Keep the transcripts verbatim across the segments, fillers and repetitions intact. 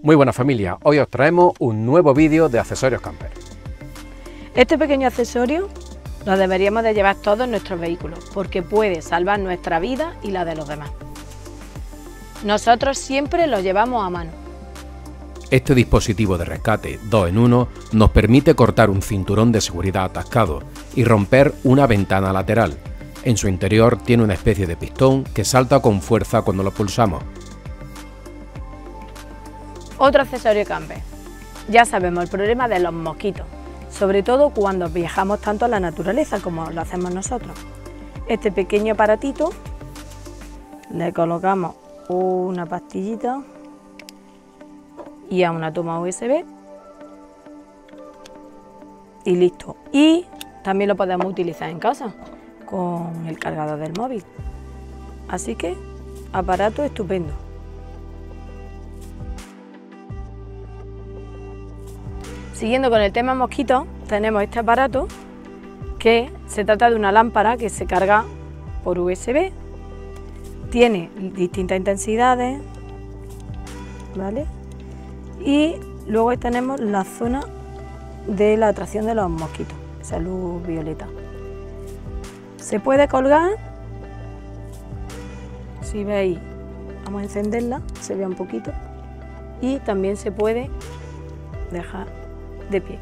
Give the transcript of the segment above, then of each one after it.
Muy buena familia, hoy os traemos un nuevo vídeo de accesorios camper. Este pequeño accesorio lo deberíamos de llevar todos en nuestros vehículos porque puede salvar nuestra vida y la de los demás. Nosotros siempre lo llevamos a mano. Este dispositivo de rescate dos en uno nos permite cortar un cinturón de seguridad atascado y romper una ventana lateral. En su interior tiene una especie de pistón que salta con fuerza cuando lo pulsamos. Otro accesorio camper. Ya sabemos el problema de los mosquitos, sobre todo cuando viajamos tanto a la naturaleza como lo hacemos nosotros. Este pequeño aparatito le colocamos una pastillita y a una toma U S B y listo. Y también lo podemos utilizar en casa con el cargador del móvil. Así que aparato estupendo. Siguiendo con el tema mosquitos, tenemos este aparato que se trata de una lámpara que se carga por U S B. Tiene distintas intensidades, ¿vale? Y luego tenemos la zona de la atracción de los mosquitos, esa luz violeta. Se puede colgar, si veis, vamos a encenderla, se vea un poquito, y también se puede dejar de pie.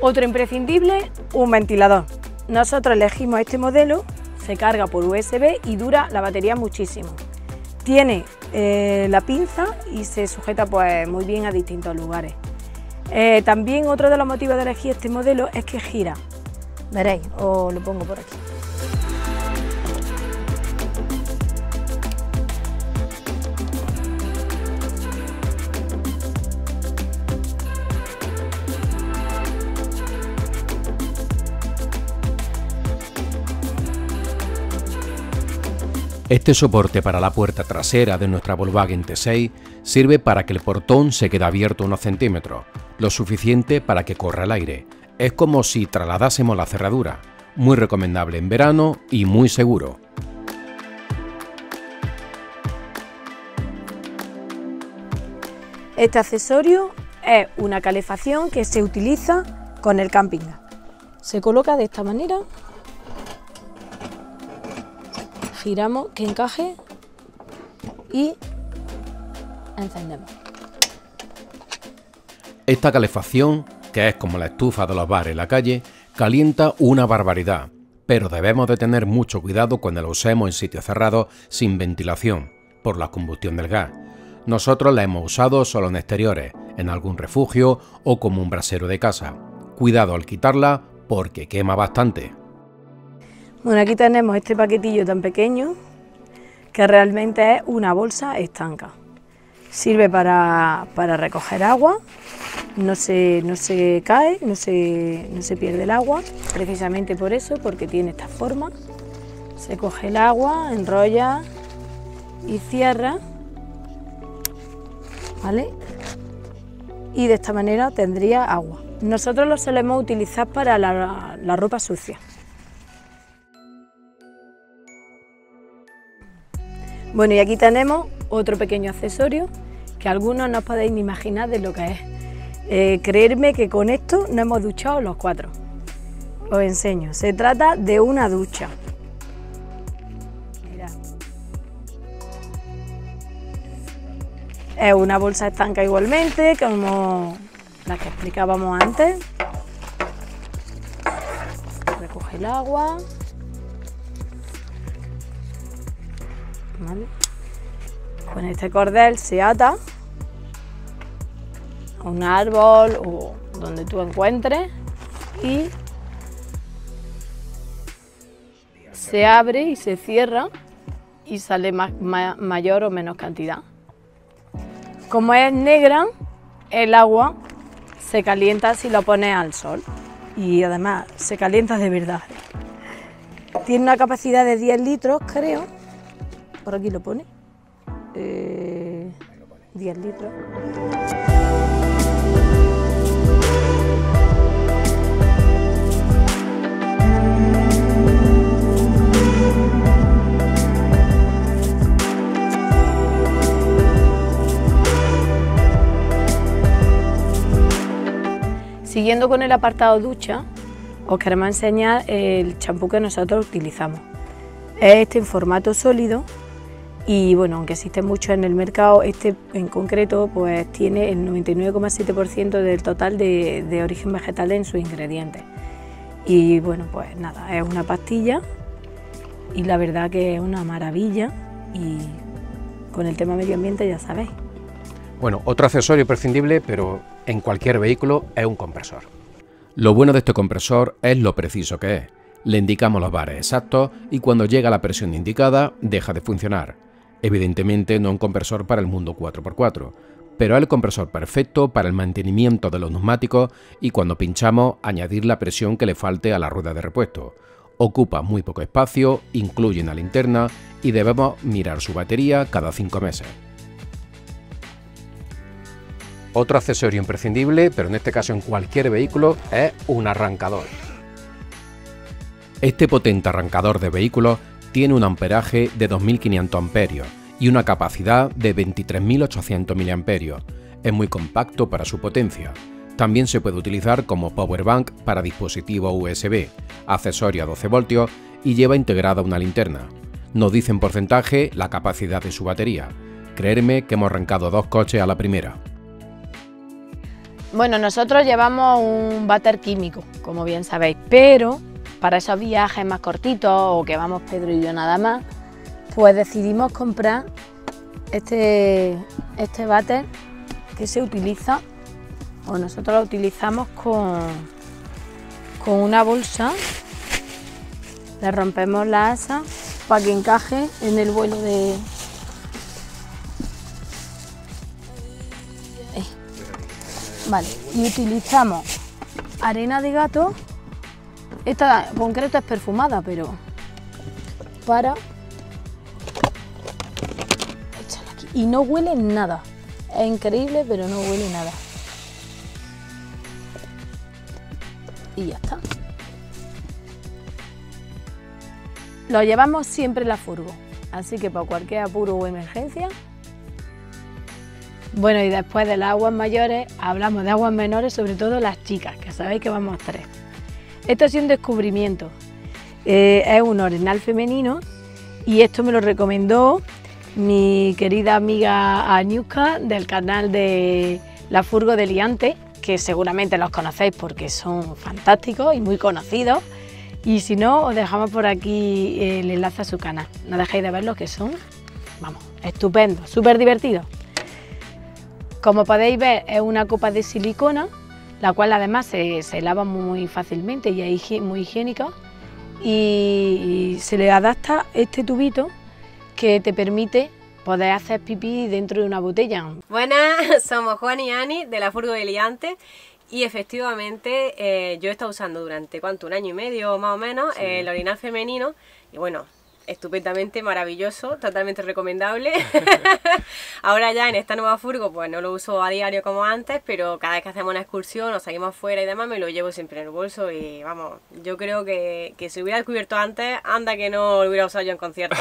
Otro imprescindible, un ventilador. Nosotros elegimos este modelo, se carga por U S B y dura la batería muchísimo. Tiene eh, la pinza y se sujeta pues muy bien a distintos lugares. Eh, también otro de los motivos de elegir este modelo es que gira. Veréis, os lo pongo por aquí. Este soporte para la puerta trasera de nuestra Volkswagen T seis sirve para que el portón se quede abierto unos centímetros, lo suficiente para que corra el aire. Es como si trasladásemos la cerradura, muy recomendable en verano y muy seguro. Este accesorio es una calefacción que se utiliza con el camping. Se coloca de esta manera. Giramos que encaje y encendemos. Esta calefacción, que es como la estufa de los bares en la calle, calienta una barbaridad, pero debemos de tener mucho cuidado cuando la usemos en sitios cerrados sin ventilación, por la combustión del gas. Nosotros la hemos usado solo en exteriores, en algún refugio o como un brasero de casa. Cuidado al quitarla porque quema bastante. Bueno, aquí tenemos este paquetillo tan pequeño que realmente es una bolsa estanca. Sirve para, para recoger agua, no se, no se cae, no se, no se pierde el agua, precisamente por eso, porque tiene esta forma. Se coge el agua, enrolla y cierra, ¿vale? Y de esta manera tendría agua. Nosotros lo solemos utilizar para la, la ropa sucia. Bueno, y aquí tenemos otro pequeño accesorio que algunos no os podéis ni imaginar de lo que es. Eh, creerme que con esto no hemos duchado los cuatro. Os enseño, se trata de una ducha. Mirad. Es una bolsa estanca igualmente, como la que explicábamos antes. Recoge el agua. ¿Vale? Con este cordel se ata a un árbol o donde tú encuentres y se abre y se cierra y sale ma ma mayor o menos cantidad. Como es negra, el agua se calienta si lo pones al sol. Y además, se calienta de verdad. Tiene una capacidad de diez litros, creo. Por aquí lo pone. Eh, diez litros. Siguiendo con el apartado ducha, os queremos enseñar el champú que nosotros utilizamos. Es este en formato sólido y bueno, aunque existen muchos en el mercado, este en concreto pues tiene el noventa y nueve coma siete por ciento del total de, de origen vegetal en sus ingredientes. Y bueno, pues nada, es una pastilla y la verdad que es una maravilla y con el tema medio ambiente ya sabéis. Bueno, otro accesorio imprescindible, pero en cualquier vehículo, es un compresor. Lo bueno de este compresor es lo preciso que es. Le indicamos los bares exactos y cuando llega la presión indicada, deja de funcionar. Evidentemente no es un compresor para el mundo cuatro por cuatro, pero es el compresor perfecto para el mantenimiento de los neumáticos y cuando pinchamos, añadir la presión que le falte a la rueda de repuesto. Ocupa muy poco espacio, incluye una linterna y debemos mirar su batería cada cinco meses. Otro accesorio imprescindible, pero en este caso en cualquier vehículo, es un arrancador. Este potente arrancador de vehículos tiene un amperaje de dos mil quinientos amperios y una capacidad de veintitrés mil ochocientos miliamperios. Es muy compacto para su potencia. También se puede utilizar como powerbank para dispositivos U S B, accesorio a doce voltios y lleva integrada una linterna. Nos dice en porcentaje la capacidad de su batería. Creerme que hemos arrancado dos coches a la primera. Bueno, nosotros llevamos un váter químico, como bien sabéis, pero para esos viajes más cortitos o que vamos Pedro y yo nada más, pues decidimos comprar este, este váter que se utiliza, o nosotros lo utilizamos con, con una bolsa, le rompemos la asa para que encaje en el vuelo de... Vale, y utilizamos arena de gato, esta en concreto es perfumada, pero para echarla aquí. Y no huele nada, es increíble, pero no huele nada. Y ya está. Lo llevamos siempre en la furgo, así que para cualquier apuro o emergencia. Bueno, y después de las aguas mayores, hablamos de aguas menores, sobre todo las chicas, que sabéis que vamos tres. Esto ha sido un descubrimiento. Eh, es un orinal femenino y esto me lo recomendó mi querida amiga Añuska del canal de La Furgo de Liante, que seguramente los conocéis porque son fantásticos y muy conocidos. Y si no, os dejamos por aquí el enlace a su canal. No dejéis de verlos, que son, vamos, estupendos, súper divertidos. Como podéis ver, es una copa de silicona, la cual además se, se lava muy fácilmente y es muy higiénica. Y, y se le adapta este tubito que te permite poder hacer pipí dentro de una botella. Buenas, somos Juan y Ani de La Furgo de Liante. Y efectivamente eh, yo he estado usando durante ¿cuánto? un año y medio más o menos sí. el orinal femenino. Y bueno, estupendamente, maravilloso, totalmente recomendable. Ahora ya en esta nueva furgo pues no lo uso a diario como antes, pero cada vez que hacemos una excursión o salimos fuera y demás me lo llevo siempre en el bolso y vamos, yo creo que, que si hubiera descubierto antes, anda que no lo hubiera usado yo en concierto.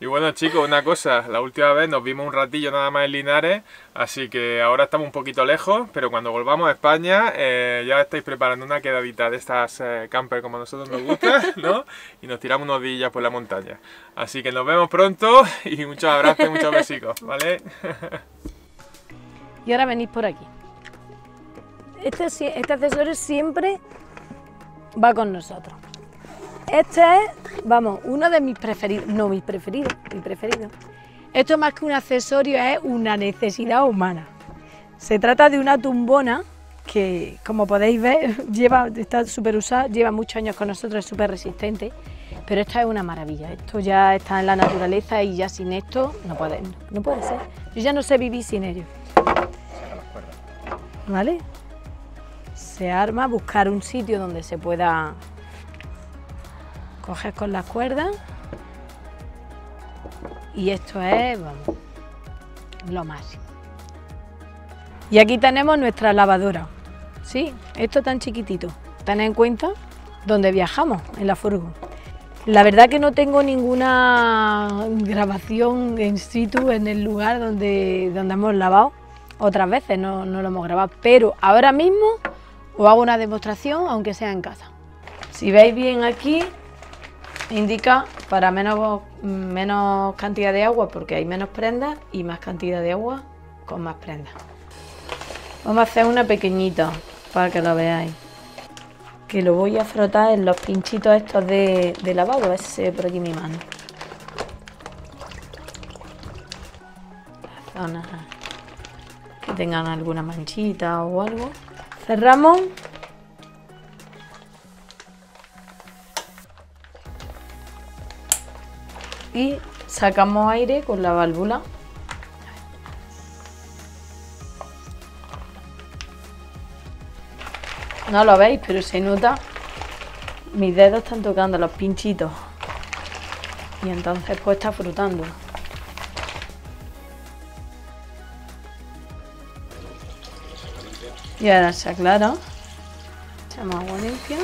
Y bueno chicos, una cosa, la última vez nos vimos un ratillo nada más en Linares, así que ahora estamos un poquito lejos, pero cuando volvamos a España eh, ya estáis preparando una quedadita de estas eh, camper como a nosotros nos gusta, ¿no? Y nos tiramos unos días por la montaña. Así que nos vemos pronto y muchos abrazos y muchos besicos, ¿vale? Y ahora venís por aquí. Este, este accesorio siempre va con nosotros. Este es, vamos, uno de mis preferidos, no mis preferidos, mi preferido. Esto más que un accesorio es una necesidad humana. Se trata de una tumbona que, como podéis ver, lleva, está súper usada, lleva muchos años con nosotros, es súper resistente. Pero esta es una maravilla, esto ya está en la naturaleza y ya sin esto no puede, no puede ser. Yo ya no sé vivir sin ello. Saca las cuerdas. ¿Vale? Se arma, buscar un sitio donde se pueda coger con las cuerdas. Y esto es, vamos, lo máximo. Y aquí tenemos nuestra lavadora. Sí, esto tan chiquitito. Ten en cuenta donde viajamos, en la furgo. La verdad que no tengo ninguna grabación en situ en el lugar donde, donde hemos lavado. Otras veces no, no lo hemos grabado, pero ahora mismo os hago una demostración, aunque sea en casa. Si veis bien aquí, indica para menos, menos cantidad de agua, porque hay menos prendas, y más cantidad de agua con más prendas. Vamos a hacer una pequeñita para que lo veáis. Que lo voy a frotar en los pinchitos estos de, de lavado, a ver si se ve por aquí mi mano. Las zonas que tengan alguna manchita o algo. Cerramos. Y sacamos aire con la válvula. No lo veis, pero se nota. Mis dedos están tocando los pinchitos. Y entonces pues está frotando. Y ahora se aclara. Echamos agua limpia.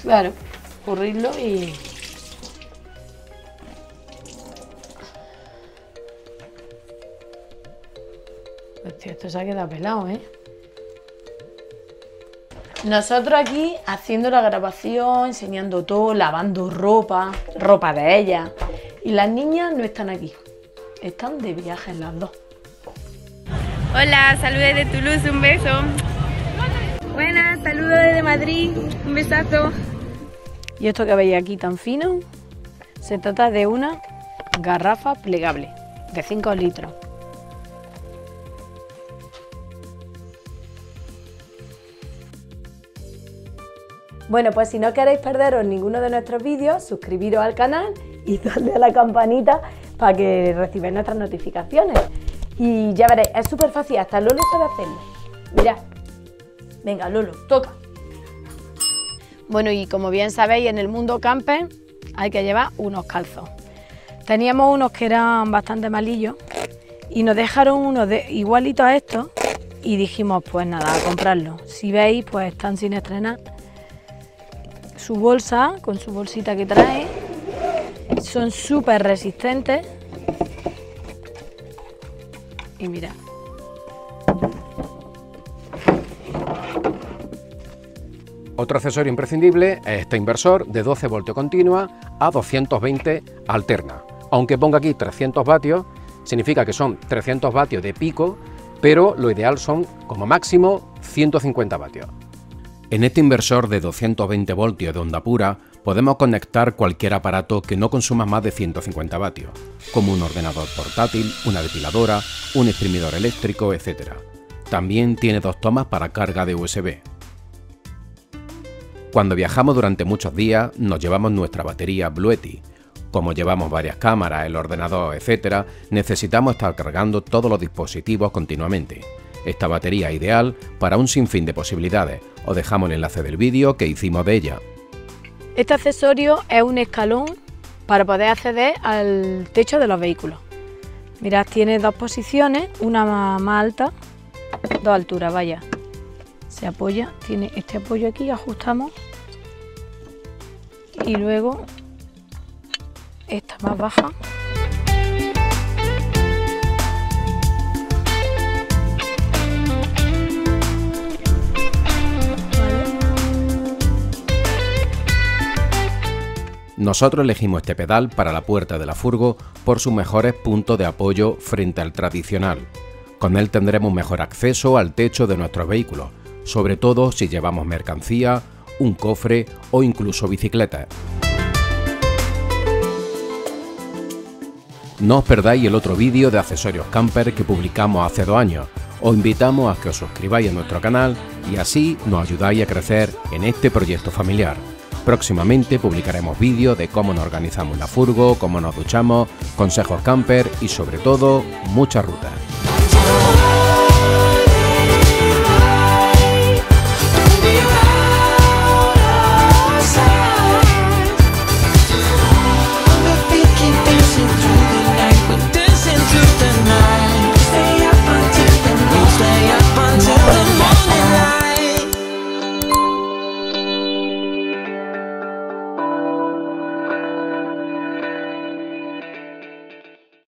Claro, escurrirlo y... Hostia, esto se ha quedado pelado, ¿eh? Nosotros aquí haciendo la grabación, enseñando todo, lavando ropa, ropa de ellas. Y las niñas no están aquí, están de viaje las dos. Hola, saludos de Toulouse, un beso. Buenas, saludos desde Madrid, un besazo. Y esto que veis aquí tan fino, se trata de una garrafa plegable de cinco litros. Bueno, pues si no queréis perderos ninguno de nuestros vídeos, suscribiros al canal y dadle a la campanita para que recibáis nuestras notificaciones. Y ya veréis, es súper fácil, hasta Lolo sabe hacerlo. Mirad. Venga, Lolo, toca. Bueno, y como bien sabéis, en el mundo camper hay que llevar unos calzos. Teníamos unos que eran bastante malillos y nos dejaron unos de, igualitos a estos y dijimos, pues nada, a comprarlos. Si veis, pues están sin estrenar. Su bolsa, con su bolsita que trae, son súper resistentes y mirad, otro accesorio imprescindible es este inversor de doce voltios continua a doscientos veinte alterna, aunque ponga aquí trescientos vatios, significa que son trescientos vatios de pico, pero lo ideal son como máximo ciento cincuenta vatios. En este inversor de doscientos veinte voltios de onda pura podemos conectar cualquier aparato que no consuma más de ciento cincuenta vatios, como un ordenador portátil, una depiladora, un exprimidor eléctrico, etcétera. También tiene dos tomas para carga de U S B. Cuando viajamos durante muchos días nos llevamos nuestra batería Bluetti. Como llevamos varias cámaras, el ordenador, etcétera, necesitamos estar cargando todos los dispositivos continuamente. Esta batería es ideal para un sinfín de posibilidades. Os dejamos el enlace del vídeo que hicimos de ella. Este accesorio es un escalón para poder acceder al techo de los vehículos. Mirad, tiene dos posiciones, una más alta, dos alturas, vaya. Se apoya, tiene este apoyo aquí, ajustamos. Y luego esta más baja. Nosotros elegimos este pedal para la puerta de la furgo por sus mejores puntos de apoyo frente al tradicional. Con él tendremos mejor acceso al techo de nuestros vehículos, sobre todo si llevamos mercancía, un cofre o incluso bicicletas. No os perdáis el otro vídeo de accesorios camper que publicamos hace dos años. Os invitamos a que os suscribáis a nuestro canal y así nos ayudáis a crecer en este proyecto familiar. Próximamente publicaremos vídeos de cómo nos organizamos la furgo, cómo nos duchamos, consejos camper y sobre todo muchas rutas.